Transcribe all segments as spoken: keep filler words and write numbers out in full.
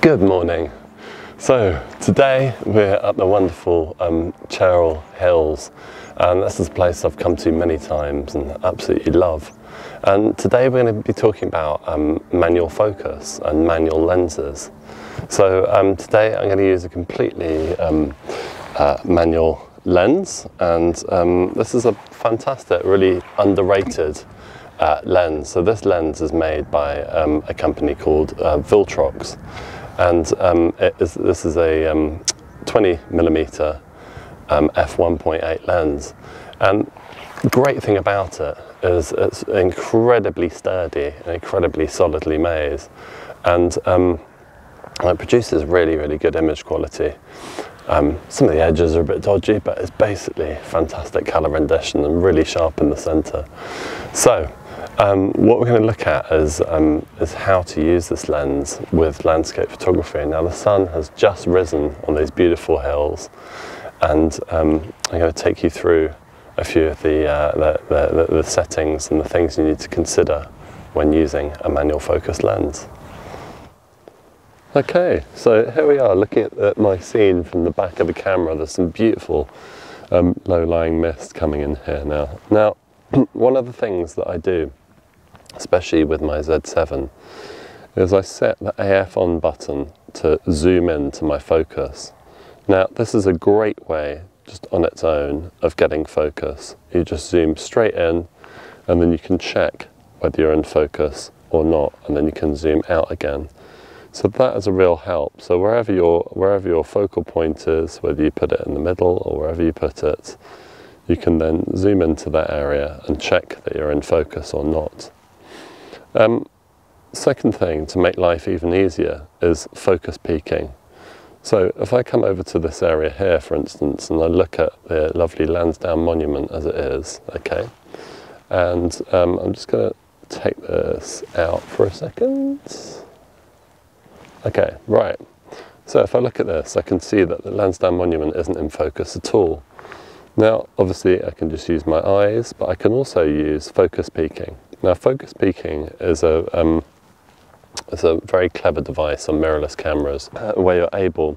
Good morning. So today we're at the wonderful um, Cherhill Hills, and this is a place I've come to many times and absolutely love. And today we're going to be talking about um, manual focus and manual lenses. So um, today I'm going to use a completely um, uh, manual lens, and um, this is a fantastic, really underrated uh, lens. So this lens is made by um, a company called uh, Viltrox. And um, it is, this is a um, twenty millimeter um, f one point eight lens. And the great thing about it is it's incredibly sturdy and incredibly solidly made. And um, it produces really, really good image quality. Um, some of the edges are a bit dodgy, but it's basically fantastic colour rendition and really sharp in the centre. So Um, what we're going to look at is, um, is how to use this lens with landscape photography. Now the sun has just risen on these beautiful hills, and um, I'm going to take you through a few of the, uh, the, the, the settings and the things you need to consider when using a manual focus lens. Okay, so here we are looking at, at my scene from the back of the camera. There's some beautiful um, low-lying mist coming in here now. Now, one of the things that I do, especially with my Z seven, is I set the A F on button to zoom in to my focus. Now this is a great way, just on its own, of getting focus. You just zoom straight in, and then you can check whether you're in focus or not, and then you can zoom out again. So that is a real help. So wherever your, wherever your focal point is, whether you put it in the middle or wherever you put it, you can then zoom into that area and check that you're in focus or not. Um, second thing to make life even easier is focus peaking. So if I come over to this area here, for instance, and I look at the lovely Lansdowne Monument as it is, okay, and um, I'm just going to take this out for a second. Okay, right. So if I look at this, I can see that the Lansdowne Monument isn't in focus at all. Now, obviously, I can just use my eyes, but I can also use focus peaking. Now, focus peaking is a, um, is a very clever device on mirrorless cameras uh, where you're able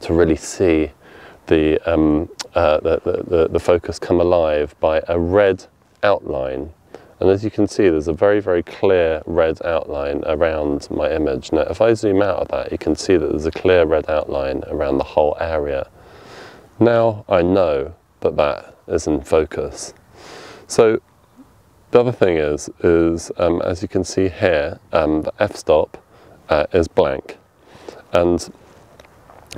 to really see the, um, uh, the, the, the, the focus come alive by a red outline. And as you can see, there's a very, very clear red outline around my image. Now, if I zoom out of that, you can see that there's a clear red outline around the whole area. Now I know that that is in focus. So the other thing is, is um, as you can see here, um, the f-stop uh, is blank. And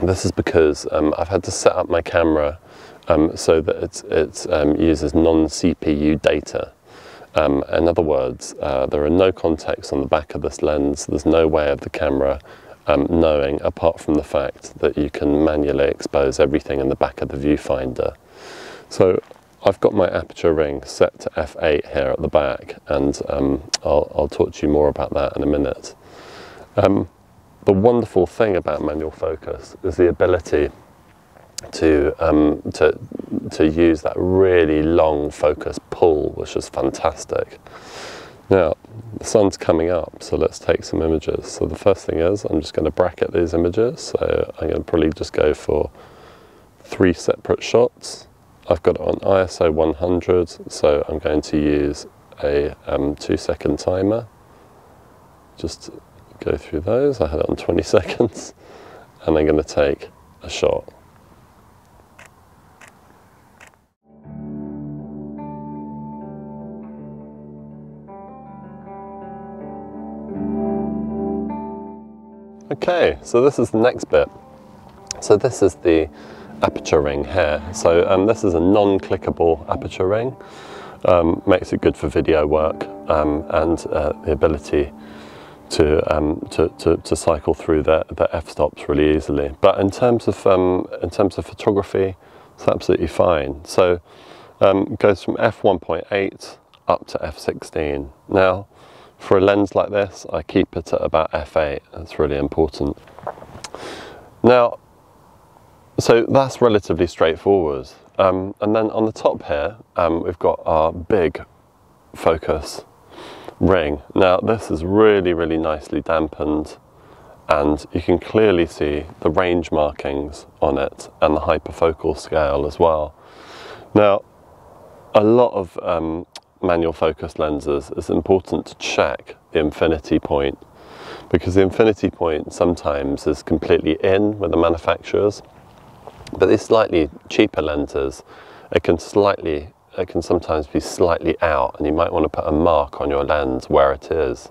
this is because um, I've had to set up my camera um, so that it it's, um, uses non C P U data. Um, in other words, uh, there are no contacts on the back of this lens. There's no way of the camera Um, knowing, apart from the fact that you can manually expose everything in the back of the viewfinder. So I've got my aperture ring set to f eight here at the back, and um, I'll, I'll talk to you more about that in a minute. Um, the wonderful thing about manual focus is the ability to, um, to, to use that really long focus pull, which is fantastic. Now, the sun's coming up, so let's take some images. So the first thing is, I'm just going to bracket these images. So I'm going to probably just go for three separate shots. I've got it on I S O one hundred, so I'm going to use a um, two second timer. Just go through those. I had it on twenty seconds, and I'm going to take a shot. Okay, so this is the next bit. So this is the aperture ring here. So um, this is a non-clickable aperture ring. Um, makes it good for video work um, and uh, the ability to, um, to, to, to cycle through the, the f-stops really easily. But in terms of, um, in terms of photography, it's absolutely fine. So um, it goes from f one point eight up to f sixteen. Now, for a lens like this, I keep it at about f eight. That's really important. Now, so that's relatively straightforward. Um, and then on the top here, um, we've got our big focus ring. Now, this is really, really nicely dampened and you can clearly see the range markings on it and the hyperfocal scale as well. Now, a lot of um, manual focus lenses, it's important to check the infinity point, because the infinity point sometimes is completely in with the manufacturers, but these slightly cheaper lenses, it can slightly it can sometimes be slightly out, and you might want to put a mark on your lens where it is.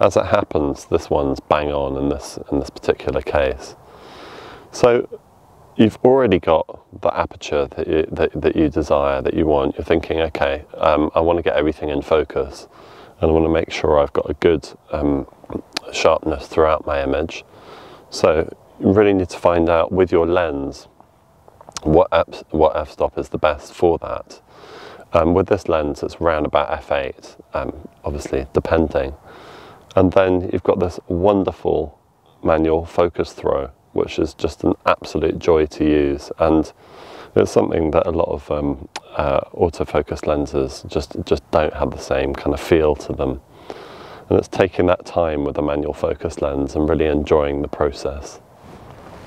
As it happens, this one's bang on in this in this particular case. So you've already got the aperture that you, that, that you desire, that you want. You're thinking, okay, um, I want to get everything in focus, and I want to make sure I've got a good um, sharpness throughout my image. So you really need to find out with your lens what f what f-stop is the best for that. Um, with this lens, it's round about f eight, um, obviously depending. And then you've got this wonderful manual focus throw, which is just an absolute joy to use, and it's something that a lot of um, uh, autofocus lenses just just don't have the same kind of feel to them. And it's taking that time with a manual focus lens and really enjoying the process.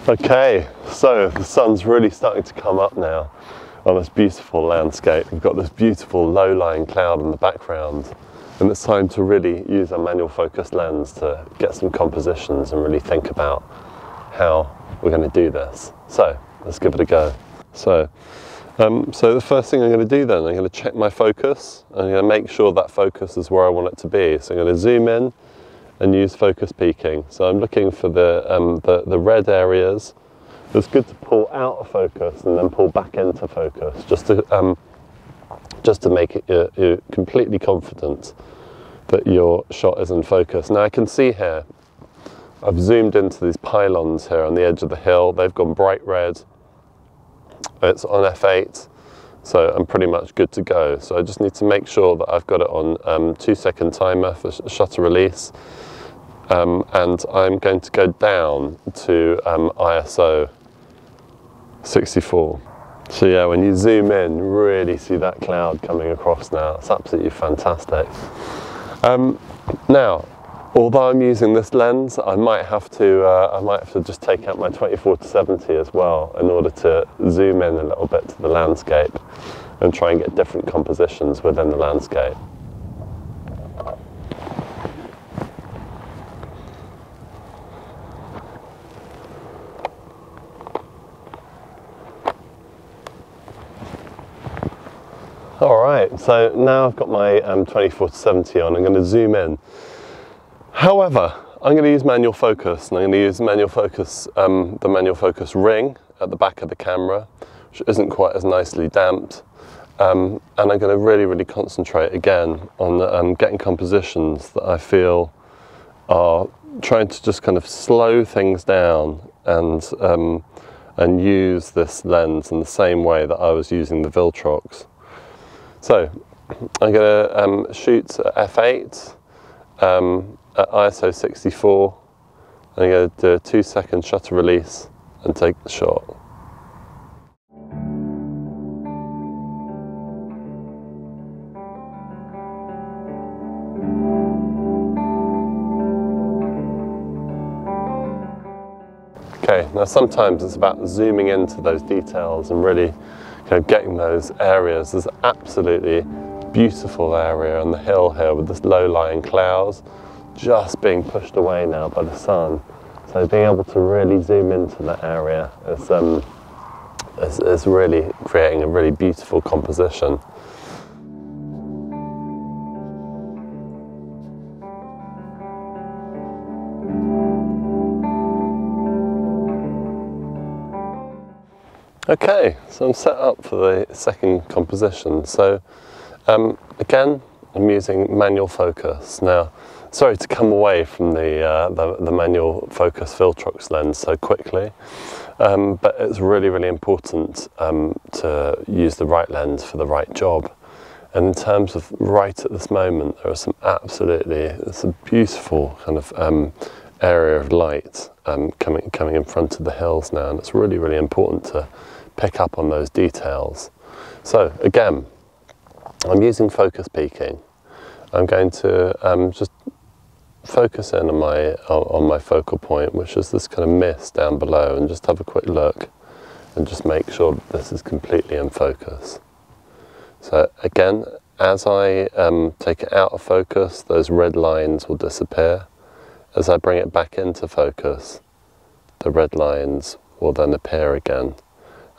Okay, so the sun's really starting to come up now on this beautiful landscape. We've got this beautiful low-lying cloud in the background, and it's time to really use a manual focus lens to get some compositions and really think about how we're going to do this. So let's give it a go. So, um, so the first thing I'm going to do then, I'm going to check my focus, and I'm going to make sure that focus is where I want it to be. So I'm going to zoom in and use focus peaking. So I'm looking for the, um, the, the red areas. It's good to pull out of focus and then pull back into focus, just to, um, just to make it you're, you're completely confident that your shot is in focus. Now I can see here, I've zoomed into these pylons here on the edge of the hill. They've gone bright red. It's on f eight, so I'm pretty much good to go. So I just need to make sure that I've got it on um, two second timer for sh shutter release. Um, and I'm going to go down to um, I S O sixty-four. So yeah, when you zoom in, really see that cloud coming across now. It's absolutely fantastic. Um, now, although I'm using this lens, I might have to uh, I might have to just take out my twenty-four to seventy as well in order to zoom in a little bit to the landscape and try and get different compositions within the landscape. All right, so now I've got my um, twenty-four to seventy on. I'm going to zoom in. However, I'm going to use manual focus, and I'm going to use manual focus, um, the manual focus ring at the back of the camera, which isn't quite as nicely damped. Um, and I'm going to really, really concentrate again on um, getting compositions that I feel are trying to just kind of slow things down and, um, and use this lens in the same way that I was using the Viltrox. So I'm going to um, shoot at f eight. Um, at I S O sixty-four, and I'm going to do a two second shutter release and take the shot. Okay, now sometimes it's about zooming into those details and really kind of getting those areas. There's absolutely beautiful area on the hill here with this low-lying clouds just being pushed away now by the sun. So being able to really zoom into that area is, um, is, is really creating a really beautiful composition. Okay, so I'm set up for the second composition. So Um, again, I'm using manual focus. Now, sorry to come away from the, uh, the, the manual focus Viltrox lens so quickly, um, but it's really, really important um, to use the right lens for the right job. And in terms of right at this moment, there are some absolutely, it's a beautiful kind of um, area of light um, coming, coming in front of the hills now, and it's really, really important to pick up on those details. So again, I'm using focus peaking. I'm going to um, just focus in on my, on my focal point, which is this kind of mist down below, and just have a quick look and just make sure that this is completely in focus. So again, as I um, take it out of focus, those red lines will disappear. As I bring it back into focus, the red lines will then appear again.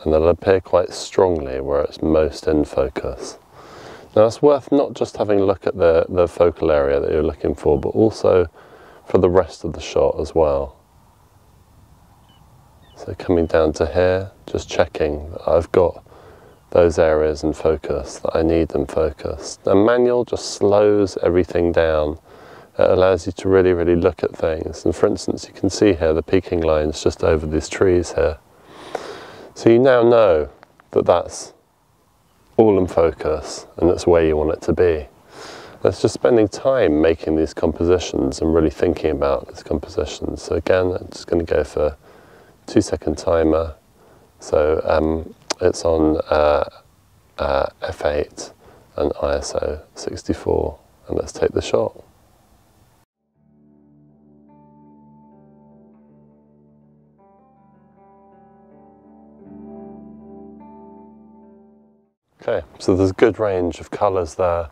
And they'll appear quite strongly where it's most in focus. Now it's worth not just having a look at the, the focal area that you're looking for, but also for the rest of the shot as well. So coming down to here, just checking that I've got those areas in focus that I need them focused. The manual just slows everything down. It allows you to really, really look at things. And for instance, you can see here the peaking lines just over these trees here. So you now know that that's all in focus and it's where you want it to be. That's just spending time making these compositions and really thinking about these compositions. So again, I'm just going to go for two second timer. So um, it's on uh, uh, F eight and I S O sixty-four, and let's take the shot. Okay, so there's a good range of colours there,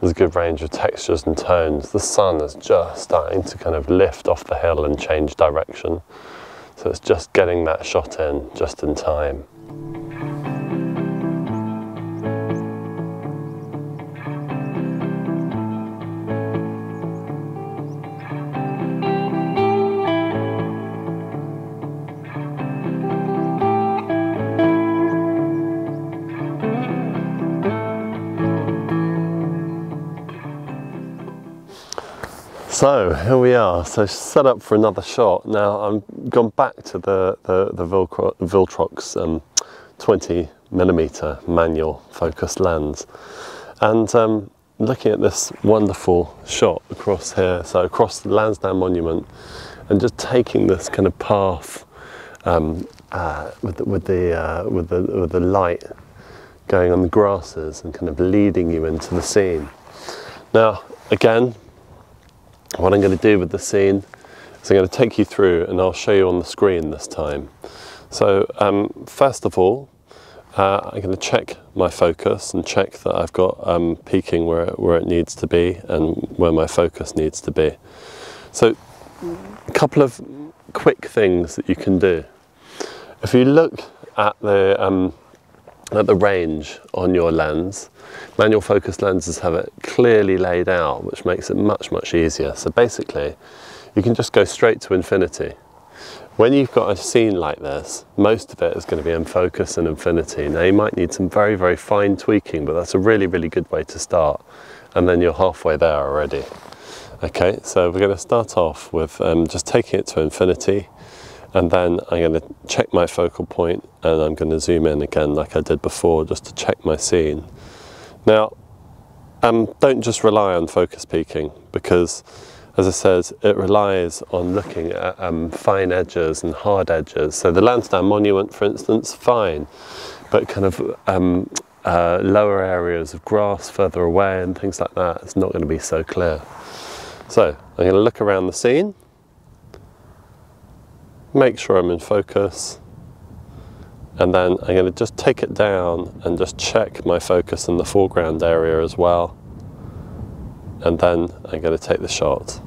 there's a good range of textures and tones. The sun is just starting to kind of lift off the hill and change direction. So it's just getting that shot in, just in time. So here we are, so set up for another shot. Now I've gone back to the, the, the Viltrox um, twenty millimeter manual focus lens and um, looking at this wonderful shot across here, so across the Lansdowne Monument, and just taking this kind of path um, uh, with, the, with, the, uh, with, the, with the light going on the grasses and kind of leading you into the scene. Now again, what I'm going to do with the scene is I'm going to take you through, and I'll show you on the screen this time. So um, first of all, uh, I'm going to check my focus and check that I've got um, peaking where it, where it needs to be and where my focus needs to be. So a couple of quick things that you can do. If you look at the um, at the range on your lens, manual focus lenses have it clearly laid out, which makes it much, much easier. So basically, you can just go straight to infinity. When you've got a scene like this, most of it is going to be in focus and infinity. Now you might need some very, very fine tweaking, but that's a really, really good way to start. And then you're halfway there already. Okay, so we're going to start off with um, just taking it to infinity. And then I'm going to check my focal point, and I'm going to zoom in again like I did before, just to check my scene. Now, um, don't just rely on focus peaking, because as I said, it relies on looking at um, fine edges and hard edges. So the Lansdowne Monument, for instance, fine, but kind of um, uh, lower areas of grass further away and things like that, it's not going to be so clear. So I'm going to look around the scene. Make sure I'm in focus, and then I'm going to just take it down and just check my focus in the foreground area as well, and then I'm going to take the shot.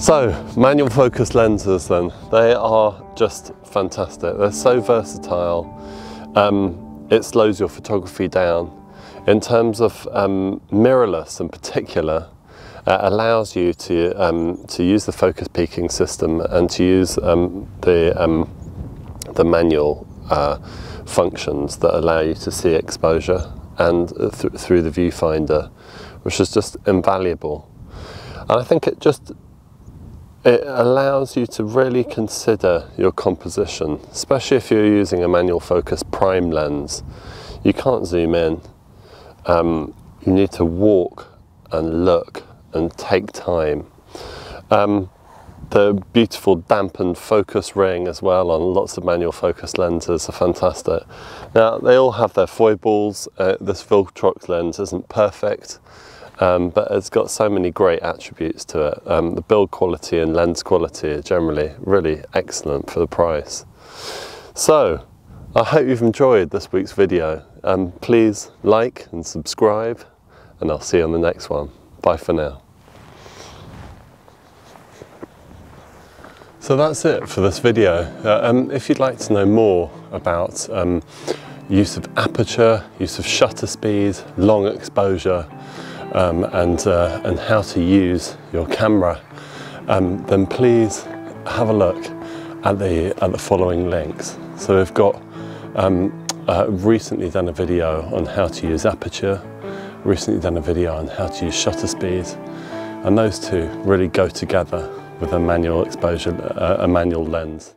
So, manual focus lenses then, they are just fantastic. They're so versatile. Um, it slows your photography down. In terms of um, mirrorless in particular, uh, allows you to, um, to use the focus peaking system and to use um, the, um, the manual uh, functions that allow you to see exposure and th through the viewfinder, which is just invaluable. And I think it just It allows you to really consider your composition, especially if you're using a manual focus prime lens. You can't zoom in, um, you need to walk and look and take time. Um, the beautiful dampened focus ring as well on lots of manual focus lenses are fantastic. Now they all have their foibles. Uh, this Viltrox lens isn't perfect, um, but it's got so many great attributes to it. Um, the build quality and lens quality are generally really excellent for the price. So I hope you've enjoyed this week's video. Um, please like and subscribe, and I'll see you on the next one. Bye for now. So that's it for this video. Uh, um, if you'd like to know more about um, use of aperture, use of shutter speed, long exposure, um, and, uh, and how to use your camera, um, then please have a look at the, at the following links. So we've got um, uh, recently done a video on how to use aperture, recently done a video on how to use shutter speed, and those two really go together with a manual exposure, uh, a manual lens.